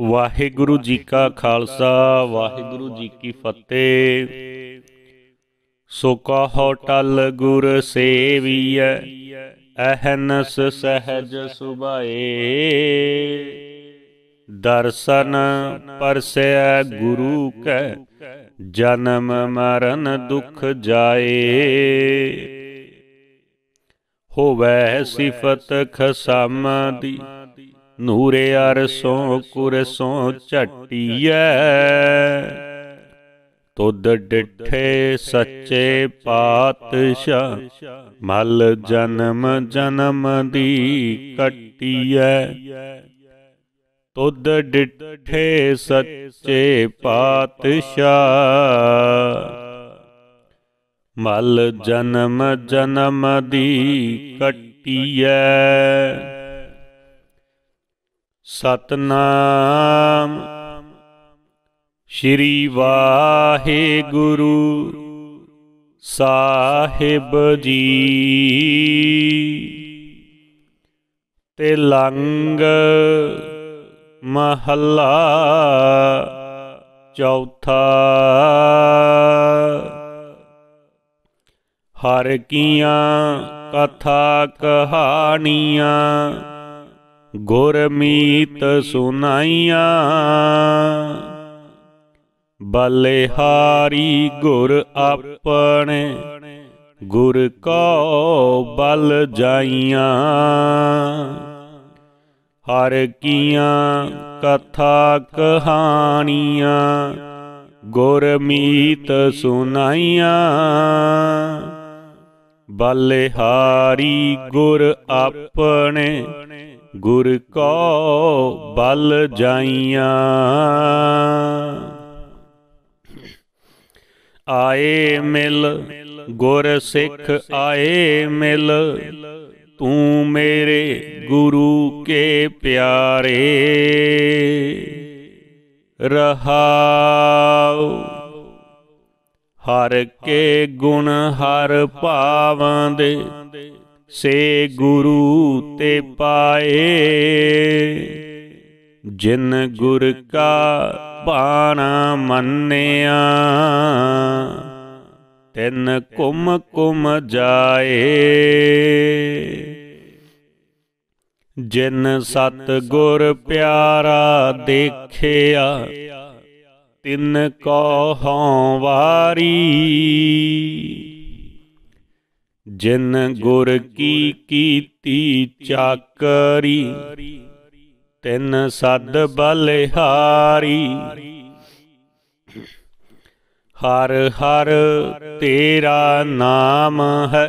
वाहिगुरु जी का खालसा वाहिगुरु जी की फतेह। सो कहो टल गुर सेविय अहनस सहज सुभाए। दर्शन परसे गुरु के जन्म मरण दुख जाए। होवे सिफत खसामदी नूरे अरसों कुरसों चटिया। तुद डिठे सच्चे पातशाह मल जन्म जन्म दी कटिया। तुद डिठे सच्चे पातशाह मल जन्म जन्म दी कटिया। सतनाम श्री वाहेगुरु साहिब जी। तेलंग महला चौथा। हर कीयां कथा कहानियां गुरमीत सुनाइया। बलिहारी गुर अपने गुर को बल जाइया। हर कीयां कथा कहानियां गुरमीत सुनाइया। बलिहारी गुर अपने गुर को बल जाइया। आए मिल गुर सिख आए मिल तू मेरे गुरु के प्यारे। रहाओ हर के गुण हर पावन दे से गुरु ते पाए। जिन गुर का बाणा मन्या तिन कुम कुम जाए। जिन सत गुर प्यारा देखिया तिन कौहों वारी। जिन गुर की कीती चाकरी तिन सद बलिहारी। हर हर तेरा नाम है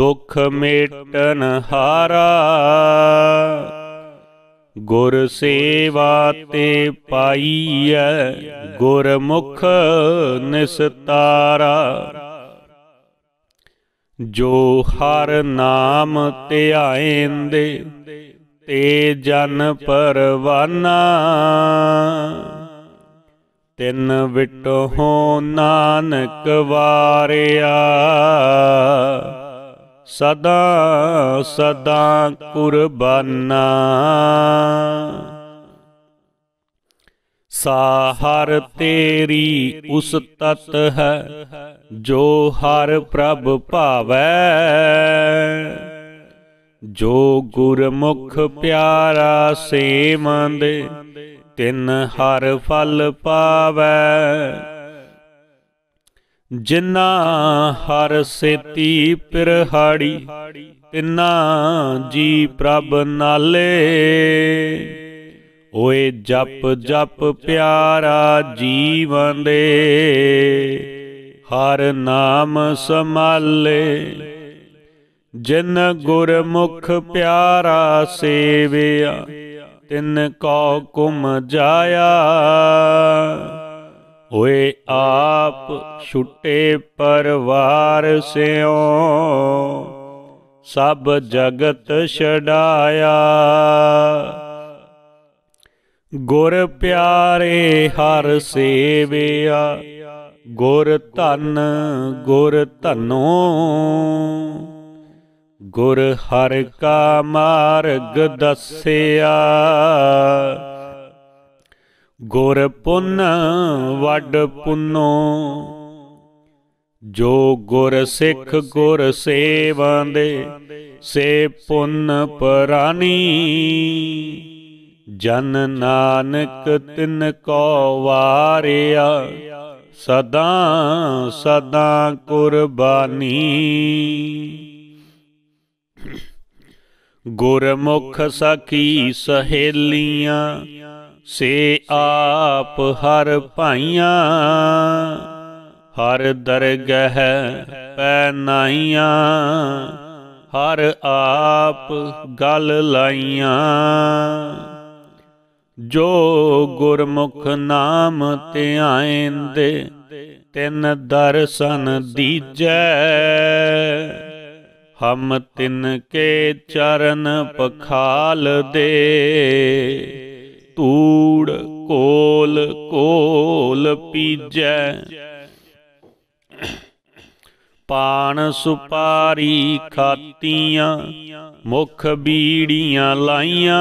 दुख मेटन हारा। गुर सेवा ते पाई है गुरमुख निस्तारा। जो हर नाम ध्याइंदे ते जन परवाना। तिन विटहों नानक वारिया सदा सदा कुर्बाना। साहर तेरी उस तत है जो हर प्रभ पावै। जो गुरमुख प्यारा सेवंदे तिन हर फल पावै। जिन्ना हर सेती पिरहाड़ी तिन्ना जी प्रभ नाले। ओए जप जप प्यारा जीवन दे हर नाम समाले। जिन गुरमुख प्यारा सेविया तिन को कुम जाया। ओए आप छुटे परवार स्यों सब जगत छड़ाया। गुर प्यारे हर सेविया गुर धनो। गुर हर का मार्ग दस्या गुर पुन वड पुनो जो गुर सिख गुर सेवांदे से पुन परानी जन नानक तिन को वारिया सदा सदा कुर्बानी। गुरमुख सखी सहेलियां से आप हर पाइया हर दरगह पैनाइया हर आप गल लाइया। जो गुरमुख नाम ध्याइंदे तिन दर्शन दीजै हम तिनके चरण पखाल दे तूड़ कोल कोल पीजै पान सुपारी खातियां मुख बीड़ियां लाइया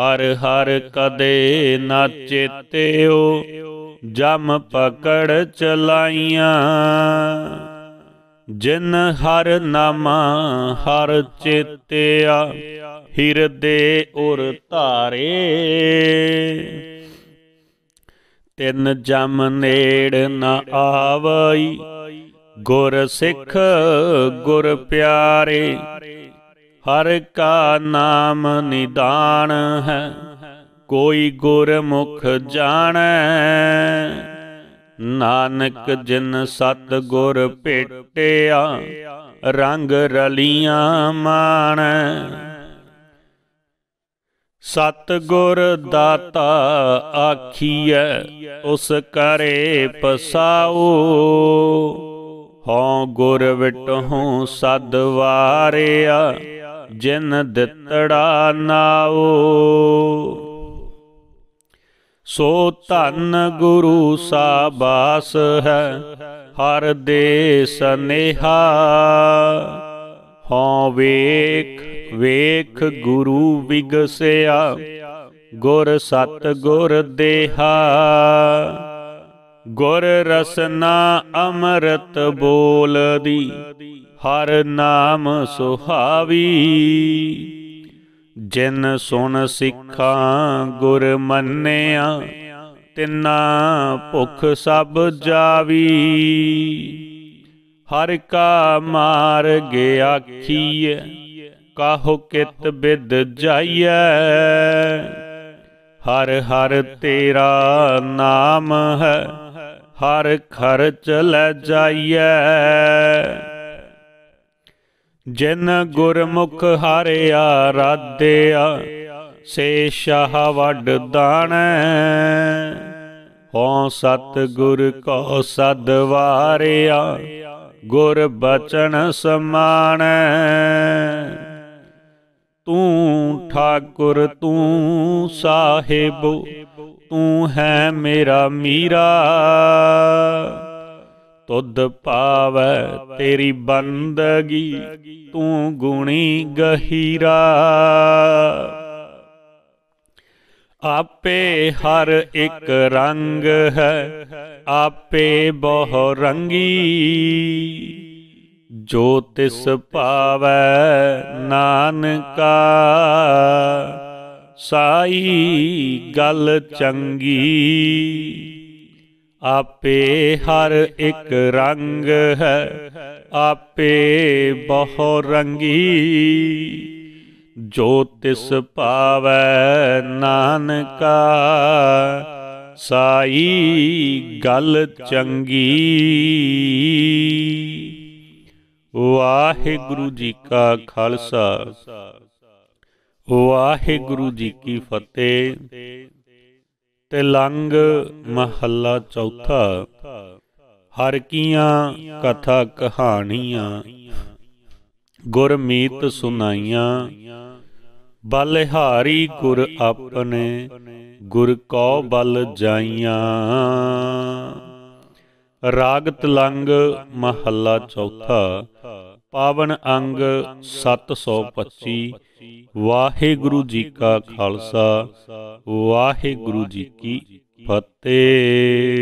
हर हर कदे ना चेतेओ जम पकड़ चलाइया। जिन हर नामा हर चेतिया हिरदे उर तारे तिन जम नेड़ न आवई गुर सिख गुर प्यारे हर का नाम निदान है कोई गुरमुख जाने। नानक जिन सत गुर भेटिया रंग रलिया मान सत गुर दाता आखिए उस करे पसाओ हों गुर विटहों सद वारिया जिन दितड़ा नाओ। सो धन गुरु साबास है हर दे सनेहा हों वेख वेख गुरु विगसिया गुर सत गुर देहा। गुर रसना अमृत बोल दी हर नाम सुहावी जिन सुन सिखा गुर मन्या तिना भुख सब जावी। हर का मार गया खीए काहो कित बिद जाइए हर हर तेरा नाम है हर खर्च ले जाइए। जिन गुरमुख हरिया राधिया से शाह वड दाने हों सत गुर को सद वारिया गुर बचन समान। तू ठाकुर तू साहिब तू है मेरा मीरा तुद पावै तेरी बंदगी तू गुणी गहीरा। आपे हर एक रंग है आपे बहु रंगी जो तिस पावै नानका साई गल चंगी। आपे हर एक रंग है आपे बहु रंगी जो तिस पावै नानका साई गल चंगी। वाहिगुरु जी का खालसा वाहिगुरु जी की फतेह। तिलंग महला चौथा। हर कीयां कथा कहानियां गुरमीत सुनाइयां बलिहारी गुर आपने गुर कौ बल जाइयां। राग तिलंग महला चौथा। पावन अंग 725। वाहेगुरु जी का खालसा वाहेगुरु जी की फतेह।